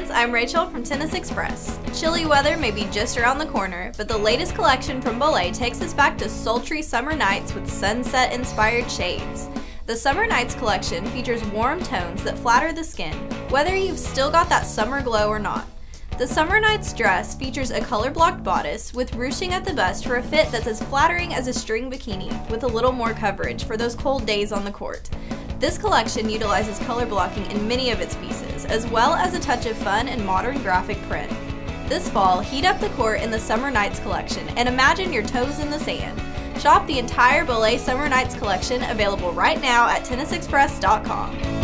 Plants, I'm Rachel from Tennis Express. Chilly weather may be just around the corner, but the latest collection from Bolle takes us back to sultry summer nights with sunset-inspired shades. The Summer Nights collection features warm tones that flatter the skin, whether you've still got that summer glow or not. The Summer Nights dress features a color-blocked bodice with ruching at the bust for a fit that's as flattering as a string bikini, with a little more coverage for those cold days on the court. This collection utilizes color blocking in many of its pieces, as well as a touch of fun and modern graphic print. This fall, heat up the court in the Summer Nights collection and imagine your toes in the sand. Shop the entire Bolle Summer Nights collection available right now at tennisexpress.com.